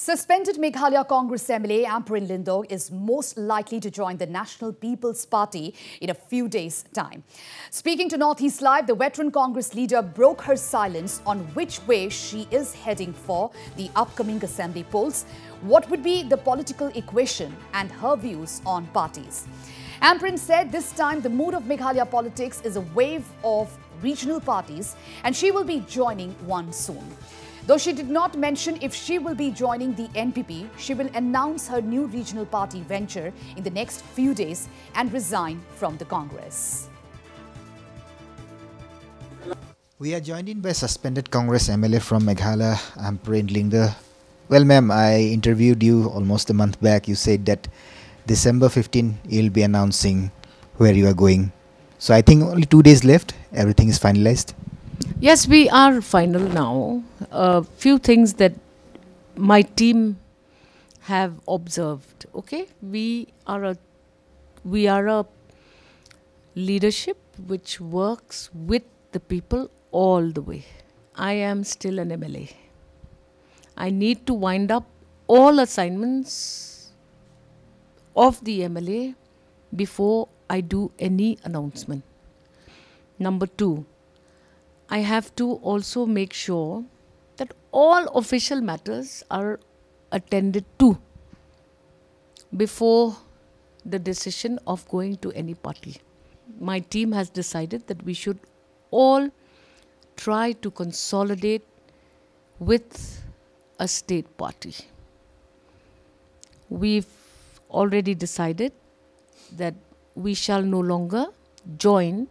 Suspended Meghalaya Congress MLA Ampareen Lyngdoh is most likely to join the National People's Party in a few days' time. Speaking to North East Live, the veteran Congress leader broke her silence on which way she is heading for the upcoming assembly polls, what would be the political equation and her views on parties. Ampareen said this time the mood of Meghalaya politics is a wave of regional parties and she will be joining one soon. Though she did not mention if she will be joining the NPP, she will announce her new regional party venture in the next few days and resign from the Congress. We are joined in by suspended Congress MLA from Meghalaya, Ampareen Lyngdoh. Well, ma'am, I interviewed you almost a month back. You said that December 15, you'll be announcing where you are going. So I think only 2 days left. Everything is finalized. Yes, we are final now. Few things that my team have observed. Okay, we are a leadership which works with the people all the way. I am still an MLA. I need to wind up all assignments of the MLA before I do any announcement. Number two, I have to also make sure that all official matters are attended to before the decision of going to any party. My team has decided that we should all try to consolidate with a state party. We've already decided that we shall no longer join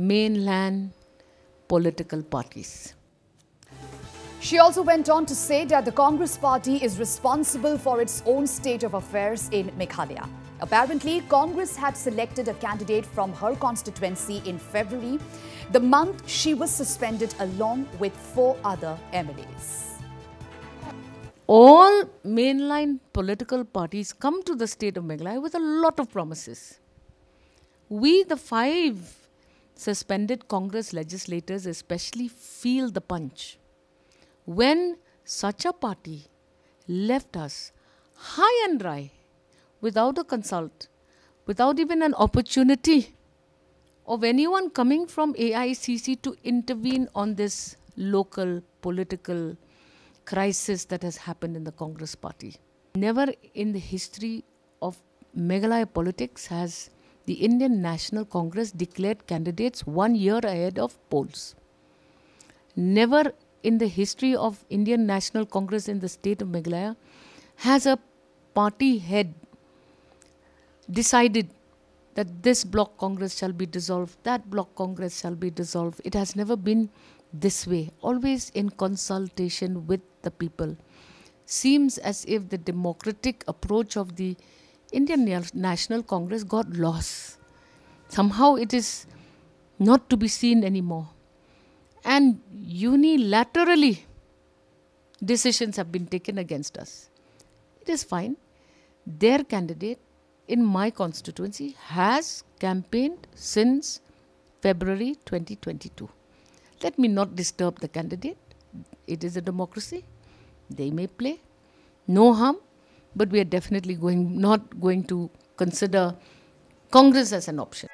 mainland political parties. She also went on to say that the Congress party is responsible for its own state of affairs in Meghalaya. Apparently, Congress had selected a candidate from her constituency in February, the month she was suspended along with 4 other MLAs. All mainline political parties come to the state of Meghalaya with a lot of promises. We, the 5 suspended Congress legislators, especially feel the punch when such a party left us high and dry without a consult, without even an opportunity of anyone coming from AICC to intervene on this local political crisis that has happened in the Congress party. Never in the history of Meghalaya politics has the Indian National Congress declared candidates 1 year ahead of polls. Never in the history of Indian National Congress in the state of Meghalaya has a party head decided that this block Congress shall be dissolved, that block Congress shall be dissolved. It has never been this way, always in consultation with the people. Seems as if the democratic approach of the Indian National Congress got lost. Somehow it is not to be seen anymore. And unilaterally, decisions have been taken against us. It is fine. Their candidate in my constituency has campaigned since February 2022. Let me not disturb the candidate. It is a democracy. They may play. No harm. But we are definitely not going to consider Congress as an option.